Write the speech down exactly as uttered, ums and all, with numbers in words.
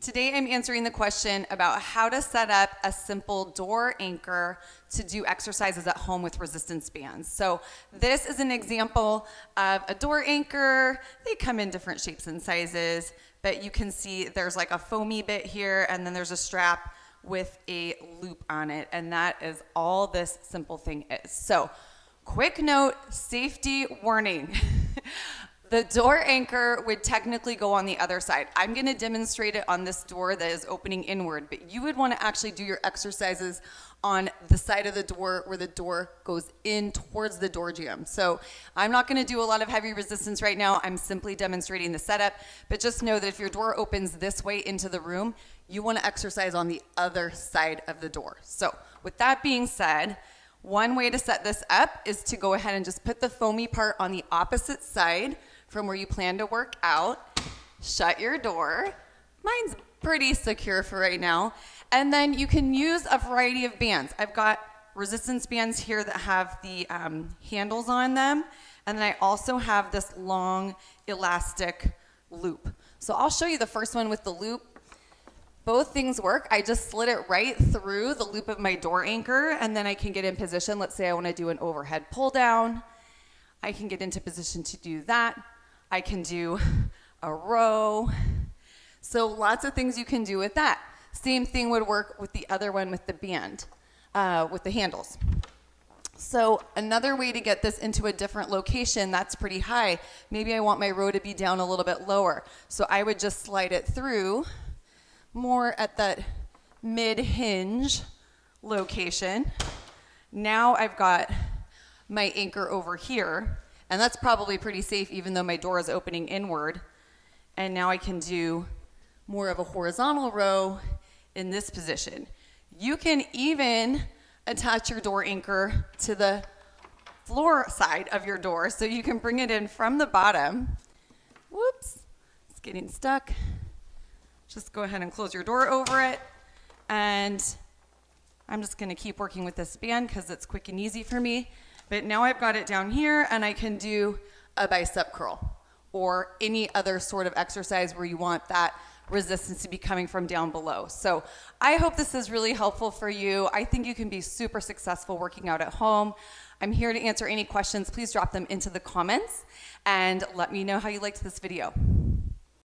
Today I'm answering the question about how to set up a simple door anchor to do exercises at home with resistance bands. So this is an example of a door anchor. They come in different shapes and sizes, but you can see there's like a foamy bit here, and then there's a strap with a loop on it, and that is all this simple thing is. So quick note, safety warning. The door anchor would technically go on the other side. I'm gonna demonstrate it on this door that is opening inward, but you would wanna actually do your exercises on the side of the door where the door goes in towards the door jamb. So I'm not gonna do a lot of heavy resistance right now. I'm simply demonstrating the setup, but just know that if your door opens this way into the room, you wanna exercise on the other side of the door. So with that being said, one way to set this up is to go ahead and just put the foamy part on the opposite side from where you plan to work out, shut your door. Mine's pretty secure for right now. And then you can use a variety of bands. I've got resistance bands here that have the um, handles on them. And then I also have this long elastic loop. So I'll show you the first one with the loop. Both things work. I just slid it right through the loop of my door anchor, and then I can get in position. Let's say I want to do an overhead pull down. I can get into position to do that. I can do a row. So lots of things you can do with that. Same thing would work with the other one with the band, uh, with the handles. So another way to get this into a different location that's pretty high, maybe I want my row to be down a little bit lower. So I would just slide it through more at that mid hinge location. Now I've got my anchor over here, and that's probably pretty safe even though my door is opening inward. And now I can do more of a horizontal row in this position. You can even attach your door anchor to the floor side of your door, so you can bring it in from the bottom. Whoops, it's getting stuck. Just go ahead and close your door over it, and I'm just gonna keep working with this band because it's quick and easy for me. But now I've got it down here, and I can do a bicep curl or any other sort of exercise where you want that resistance to be coming from down below. So I hope this is really helpful for you. I think you can be super successful working out at home. I'm here to answer any questions. Please drop them into the comments and let me know how you liked this video.